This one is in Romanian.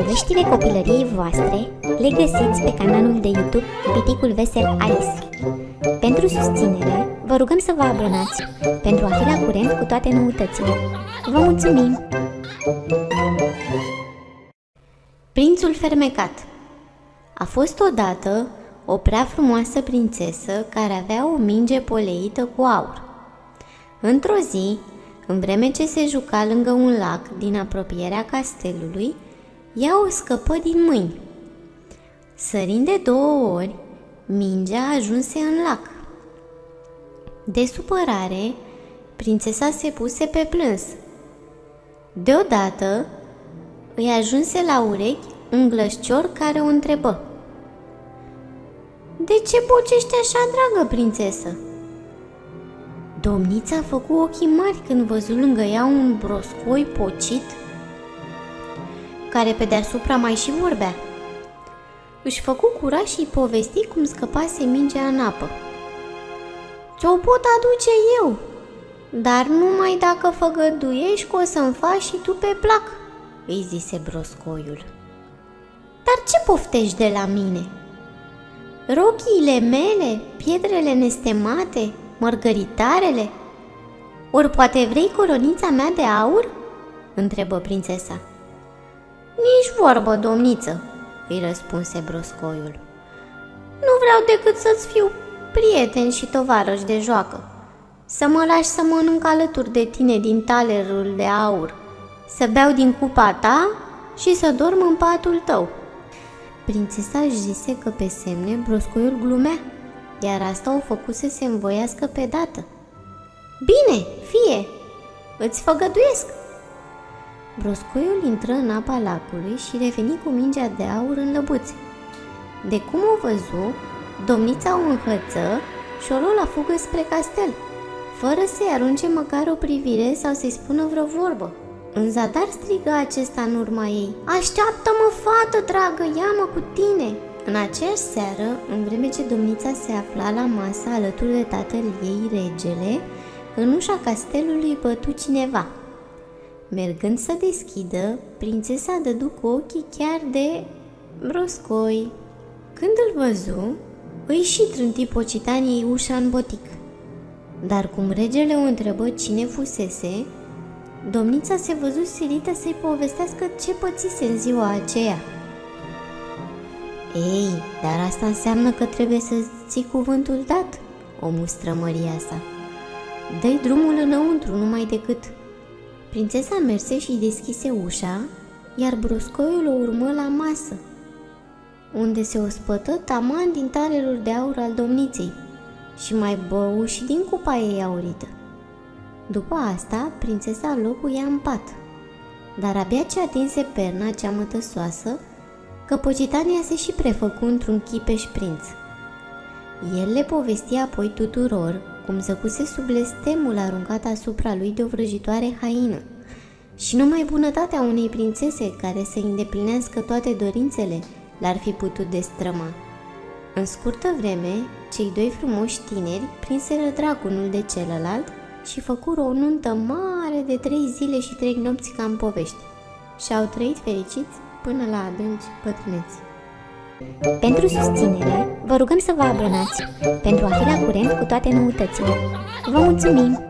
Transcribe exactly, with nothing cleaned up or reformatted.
poveștile copilăriei voastre le găsiți pe canalul de YouTube Piticul Vesel A I S. Pentru susținere, vă rugăm să vă abonați pentru a fi la curent cu toate noutățile. Vă mulțumim! Prințul fermecat. A fost odată o prea frumoasă prințesă care avea o minge poleită cu aur. Într-o zi, în vreme ce se juca lângă un lac din apropierea castelului, ea o scăpă din mâini. Sărind de două ori, mingea ajunse în lac. De supărare, prințesa se puse pe plâns. Deodată, îi ajunse la urechi un glășcior care o întrebă: "De ce bocești așa, dragă prințesă?" Domnița a făcut ochii mari când văzu lângă ea un broscoi pocit, care pe deasupra mai și vorbea. Își făcu curaj și-i povesti cum scăpase mingea în apă. "Ți-o pot aduce eu, dar numai dacă făgăduiești că o să-mi faci și tu pe plac," îi zise broscoiul. "Dar ce poftești de la mine? Rochiile mele, pietrele nestemate, mărgăritarele? Ori poate vrei coronița mea de aur?" întrebă prințesa. "Nici vorbă, domniță," îi răspunse broscoiul. "Nu vreau decât să-ți fiu prieten și tovarăș de joacă, să mă lași să mănânc alături de tine din talerul de aur, să beau din cupa ta și să dorm în patul tău." Prințesa își zise că pe semne broscoiul glumea, iar asta o făcu să se învoiască pe dată. "Bine, fie, îți făgăduiesc." Broscoiul intră în apa lacului și reveni cu mingea de aur în lăbuțe. De cum o văzu, domnița o înhăță și o luă la fugă spre castel, fără să-i arunce măcar o privire sau să-i spună vreo vorbă. În zadar strigă acesta în urma ei: "Așteaptă-mă, fată dragă, ia-mă cu tine!" În aceeași seară, în vreme ce domnița se afla la masă alături de tatăl ei, regele, în ușa castelului bătu cineva. Mergând să deschidă, prințesa dădu cu ochii chiar de broscoi. Când îl văzu, îi și trânti pocitaniei ușa în botic. Dar cum regele o întrebă cine fusese, domnița se văzu silită să-i povestească ce pățise în ziua aceea. "Ei, dar asta înseamnă că trebuie să-ți ții cuvântul dat," o mustră măria sa. "Dă-i drumul înăuntru, numai decât." Prințesa merse și deschise ușa, iar broscoiul o urmă la masă, unde se ospătă taman din talerul de aur al domniței și mai bău și din cupa ei aurită. După asta, prințesa locuia în pat, dar abia ce atinse perna cea mătăsoasă, că pocitania se și prefăcu într-un chipeș prinț. El le povestia apoi tuturor cum zăcuse sub blestemul aruncat asupra lui de o vrăjitoare haină și numai bunătatea unei prințese care să îndeplinească toate dorințele l-ar fi putut destrăma. În scurtă vreme, cei doi frumoși tineri prinseră drac unul de celălalt și făcură o nuntă mare de trei zile și trei nopți ca în povești și au trăit fericiți până la adânci bătrâneți. Pentru susținere, vă rugăm să vă abonați pentru a fi la curent cu toate noutățile. Vă mulțumim!